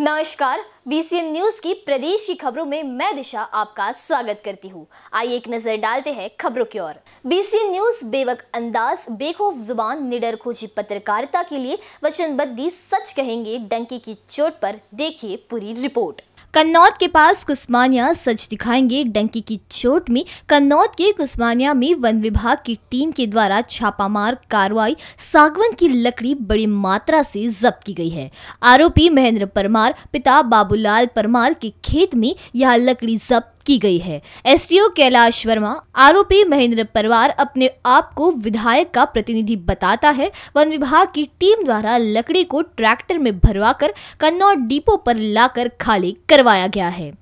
नमस्कार, BCN news की प्रदेश की खबरों में मैं दिशा आपका स्वागत करती हूँ। आइए एक नजर डालते हैं खबरों की ओर। बीसीएन न्यूज बेवक अंदाज, बेखौफ जुबान, निडर खोजी पत्रकारिता के लिए वचनबद्धी, सच कहेंगे डंके की चोट पर, देखिए पूरी रिपोर्ट। कन्नौद के पास कुस्मानिया, सच दिखाएंगे डंकी की चोट में। कन्नौद के कुस्मानिया में वन विभाग की टीम के द्वारा छापामार कार्रवाई सागवन की लकड़ी बड़ी मात्रा से जब्त की गई है। आरोपी महेंद्र परमार पिता बाबूलाल परमार के खेत में यह लकड़ी जब्त की गई है। एसटीओ कैलाश वर्मा, आरोपी महेंद्र परमार अपने आप को विधायक का प्रतिनिधि बताता है। वन विभाग की टीम द्वारा लकड़ी को ट्रैक्टर में भरवाकर कन्नौज डिपो पर लाकर खाली करवाया गया है।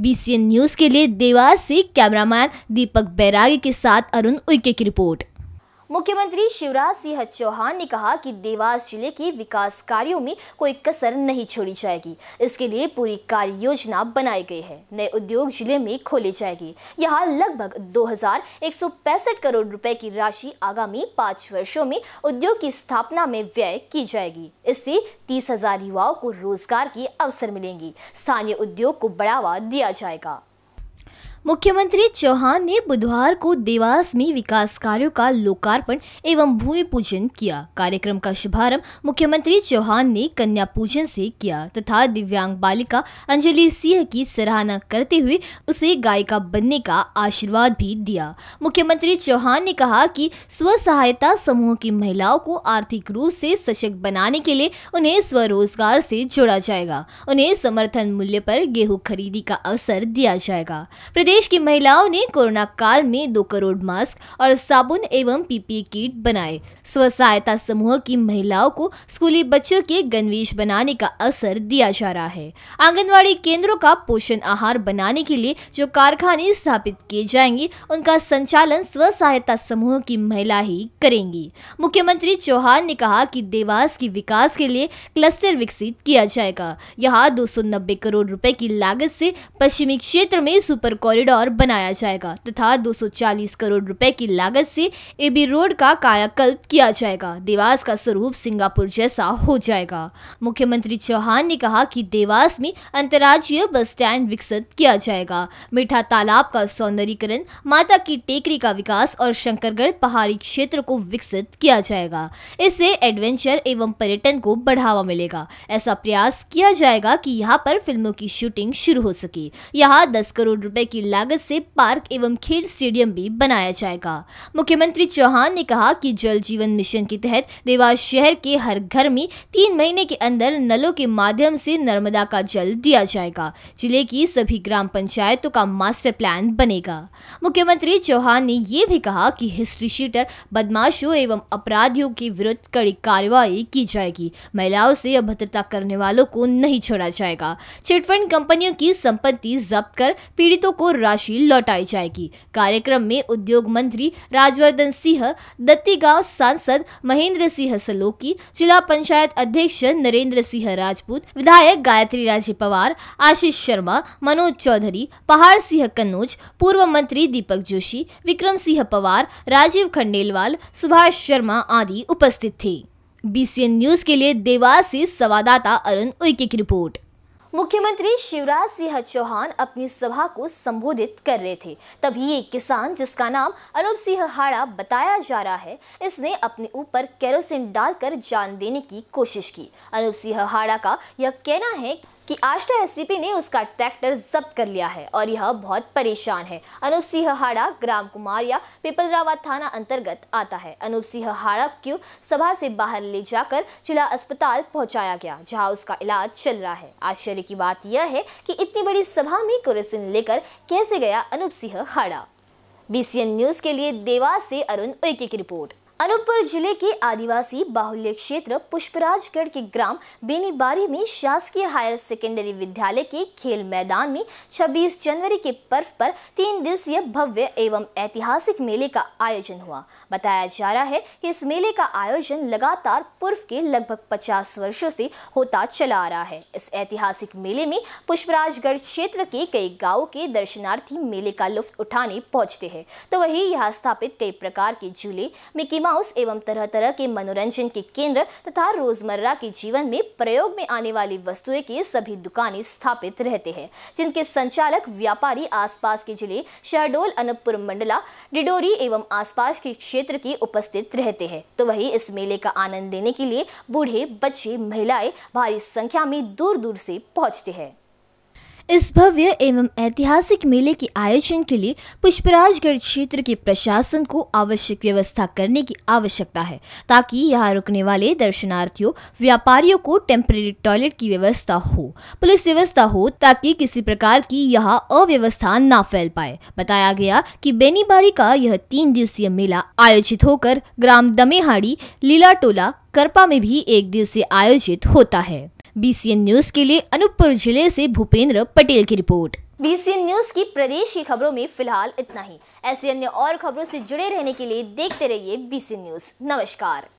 बीसीएन न्यूज के लिए देवास से कैमरामैन दीपक बैरागी के साथ अरुण उइके की रिपोर्ट। मुख्यमंत्री शिवराज सिंह चौहान ने कहा कि देवास जिले के विकास कार्यों में कोई कसर नहीं छोड़ी जाएगी। इसके लिए पूरी कार्य योजना बनाई गई है। नए उद्योग जिले में खोले जाएंगे। यहाँ लगभग 2165 करोड़ रुपए की राशि आगामी 5 वर्षों में उद्योग की स्थापना में व्यय की जाएगी। इससे 30,000 युवाओं को रोजगार के अवसर मिलेंगे। स्थानीय उद्योग को बढ़ावा दिया जाएगा। मुख्यमंत्री चौहान ने बुधवार को देवास में विकास कार्यों का लोकार्पण एवं भूमि पूजन किया। कार्यक्रम का शुभारंभ मुख्यमंत्री चौहान ने कन्या पूजन से किया तथा दिव्यांग बालिका अंजलि सिंह की सराहना करते हुए उसे गायिका बनने का आशीर्वाद भी दिया। मुख्यमंत्री चौहान ने कहा कि स्व सहायता समूह की महिलाओं को आर्थिक रूप से सशक्त बनाने के लिए उन्हें स्वरोजगार से जोड़ा जाएगा। उन्हें समर्थन मूल्य पर गेहूँ खरीदी का अवसर दिया जाएगा। देश की महिलाओं ने कोरोना काल में 2 करोड़ मास्क और साबुन एवं पीपीई किट बनाए। स्व सहायता समूह की महिलाओं को स्कूली बच्चों के गणवेश बनाने का अवसर दिया जा रहा है। आंगनवाड़ी केंद्रों का पोषण आहार बनाने के लिए जो कारखाने स्थापित किए जाएंगे उनका संचालन स्व सहायता समूह की महिला ही करेंगी। मुख्यमंत्री चौहान ने कहा कि देवास की विकास के लिए क्लस्टर विकसित किया जाएगा। यहाँ 290 करोड़ रुपए की लागत से पश्चिमी क्षेत्र में सुपर कॉरिडोर बनाया जाएगा तथा 240 करोड़ रुपए की लागत से एबी रोड का कायाकल्प किया जाएगा। देवास का स्वरूप सिंगापुर जैसा हो जाएगा। मुख्यमंत्री चौहान ने कहा कि देवास में अंतर्राज्यीय बस स्टैंड विकसित किया जाएगा। मीठा तालाब का सौंदर्यीकरण, माता की टेकरी का विकास और शंकरगढ़ पहाड़ी क्षेत्र को विकसित किया जाएगा। इससे एडवेंचर एवं पर्यटन को बढ़ावा मिलेगा। ऐसा प्रयास किया जाएगा कि यहाँ पर फिल्मों की शूटिंग शुरू हो सके। यहाँ 10 करोड़ रुपए की लागत से पार्क एवं खेल स्टेडियम भी बनाया जाएगा। मुख्यमंत्री चौहान ने कहा कि जल जीवन मिशन के तहत देवास शहर के हर घर में 3 महीने के अंदर नलों के माध्यम से नर्मदा का जल दिया जाएगा। जिले की सभी ग्राम पंचायतों का मास्टर प्लान बनेगा। मुख्यमंत्री चौहान ने यह भी कहा कि हिस्ट्री शीटर, बदमाशों एवं अपराधियों के विरुद्ध कड़ी कार्रवाई की जाएगी। महिलाओं से अभद्रता करने वालों को नहीं छोड़ा जाएगा। चिटफंड कंपनियों की संपत्ति जब्त कर पीड़ितों को राशि लौटाई जाएगी। कार्यक्रम में उद्योग मंत्री राजवर्धन सिंह, दत्तिगांव सांसद महेंद्र सिंह सलोकी, जिला पंचायत अध्यक्ष नरेंद्र सिंह राजपूत, विधायक गायत्री राजे पवार, आशीष शर्मा, मनोज चौधरी, पहाड़ सिंह कन्नौज, पूर्व मंत्री दीपक जोशी, विक्रम सिंह पवार, राजीव खंडेलवाल, सुभाष शर्मा आदि उपस्थित थे। बीसीएन न्यूज के लिए देवास से संवाददाता अरुण उइके की रिपोर्ट। मुख्यमंत्री शिवराज सिंह चौहान अपनी सभा को संबोधित कर रहे थे, तभी एक किसान जिसका नाम अनूप सिंह हाड़ा बताया जा रहा है, इसने अपने ऊपर केरोसिन डालकर जान देने की कोशिश की। अनूप सिंह हाड़ा का यह कहना है कि आष्टा एसडीपी ने उसका ट्रैक्टर जब्त कर लिया है और यह बहुत परेशान है। अनूप सिंह हाड़ा ग्राम कुमारिया पिपलराबा थाना अंतर्गत आता है। अनूप सिंह हाड़ा को सभा से बाहर ले जाकर जिला अस्पताल पहुंचाया गया, जहां उसका इलाज चल रहा है। आश्चर्य की बात यह है कि इतनी बड़ी सभा में केरोसिन लेकर कैसे गया अनूप सिंह हाड़ा। बीसीएन न्यूज के लिए देवास से अरुण उइके की रिपोर्ट। अनुपुर जिले के आदिवासी बाहुल्य क्षेत्र पुष्पराजगढ़ के ग्राम बेनीबारी में शासकीय हायर सेकेंडरी विद्यालय के खेल मैदान में 26 जनवरी के पर्व पर 3 दिवसीय भव्य एवं ऐतिहासिक मेले का आयोजन हुआ। बताया जा रहा है कि इस मेले का आयोजन लगातार पूर्व के लगभग 50 वर्षों से होता चला आ रहा है। इस ऐतिहासिक मेले में पुष्पराजगढ़ क्षेत्र के कई गाँव के दर्शनार्थी मेले का लुफ्त उठाने पहुँचते हैं, तो वही यहाँ स्थापित कई प्रकार के झूले, मिकी सिनेमा हाउस एवं तरह तरह के मनोरंजन के केंद्र तथा रोजमर्रा के जीवन में प्रयोग में आने वाली वस्तुएं के सभी दुकानें स्थापित रहते हैं, जिनके संचालक व्यापारी आसपास के जिले शहडोल, अनुपुर, मंडला, डिडोरी एवं आसपास के क्षेत्र के उपस्थित रहते हैं। तो वही इस मेले का आनंद देने के लिए बूढ़े, बच्चे, महिलाएं भारी संख्या में दूर दूर से पहुंचते हैं। इस भव्य एवं ऐतिहासिक मेले के आयोजन के लिए पुष्पराजगढ़ क्षेत्र के प्रशासन को आवश्यक व्यवस्था करने की आवश्यकता है, ताकि यहाँ रुकने वाले दर्शनार्थियों, व्यापारियों को टेम्परेरी टॉयलेट की व्यवस्था हो, पुलिस व्यवस्था हो, ताकि किसी प्रकार की यहाँ अव्यवस्था ना फैल पाए। बताया गया कि बेनीबारी का यह 3 दिवसीय मेला आयोजित होकर ग्राम दमेहाड़ी, लीला टोला, कर्पा में भी 1 दिवसीय आयोजित होता है। बीसीएन न्यूज के लिए अनुपुर जिले से भूपेंद्र पटेल की रिपोर्ट। बीसीएन न्यूज की प्रदेश की खबरों में फिलहाल इतना ही। ऐसी अन्य और खबरों से जुड़े रहने के लिए देखते रहिए बीसीएन न्यूज। नमस्कार।